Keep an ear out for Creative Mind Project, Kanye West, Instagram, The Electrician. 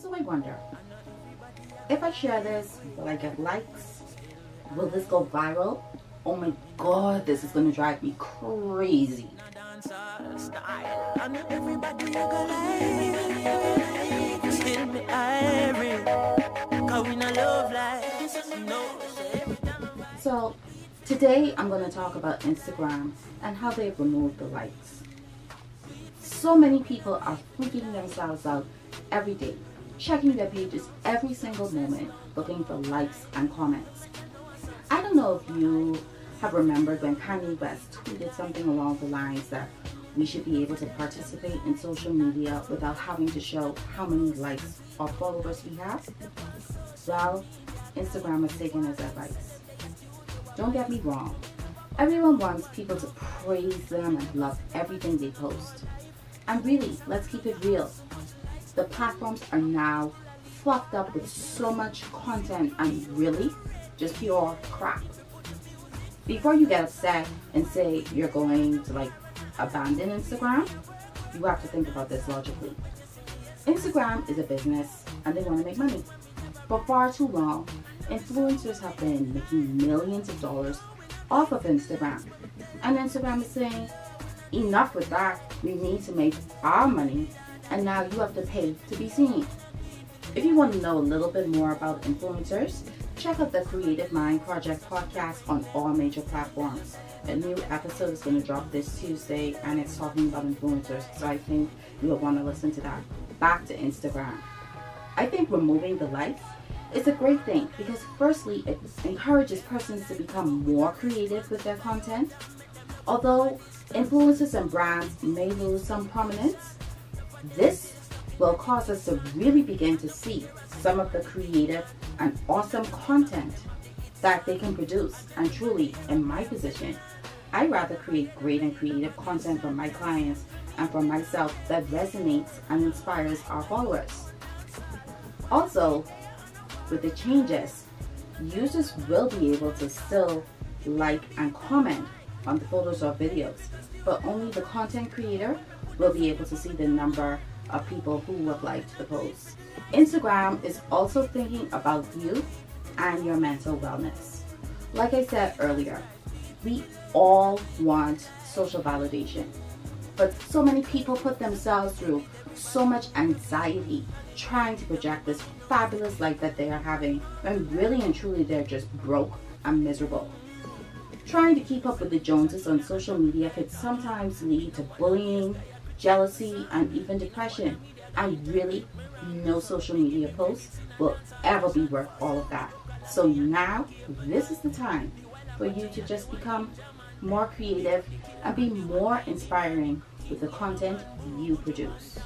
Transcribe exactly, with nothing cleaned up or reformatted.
So I wonder, if I share this, will I get likes? Will this go viral? Oh my God, this is gonna drive me crazy. So today I'm gonna talk about Instagram and how they remove the likes. So many people are freaking themselves out every day, checking their pages every single moment, looking for likes and comments. I don't know if you have remembered when Kanye West tweeted something along the lines that we should be able to participate in social media without having to show how many likes or followers we have? Well, Instagram has taken his advice. Don't get me wrong, everyone wants people to praise them and love everything they post. And really, let's keep it real. The platforms are now fucked up with so much content and really just pure crap. Before you get upset and say you're going to like abandon Instagram, you have to think about this logically. Instagram is a business and they want to make money. For far too long, influencers have been making millions of dollars off of Instagram. And Instagram is saying, enough with that, we need to make our money, and now you have to pay to be seen. If you want to know a little bit more about influencers, check out the Creative Mind Project podcast on all major platforms. A new episode is going to drop this Tuesday, and it's talking about influencers, so I think you'll want to listen to that. Back to Instagram. I think removing the likes is a great thing because firstly, it encourages persons to become more creative with their content. Although influencers and brands may lose some prominence, this will cause us to really begin to see some of the creative and awesome content that they can produce. And truly, in my position, I'd rather create great and creative content for my clients and for myself that resonates and inspires our followers. Also, with the changes, users will be able to still like and comment on the photos or videos, but only the content creator will be able to see the number of people who have liked the post. Instagram is also thinking about you and your mental wellness. Like I said earlier, we all want social validation, but so many people put themselves through so much anxiety trying to project this fabulous life that they are having when really and truly they're just broke and miserable. Trying to keep up with the Joneses on social media could sometimes lead to bullying, jealousy, and even depression. And really, no social media posts will ever be worth all of that. So now, this is the time for you to just become more creative and be more inspiring with the content you produce.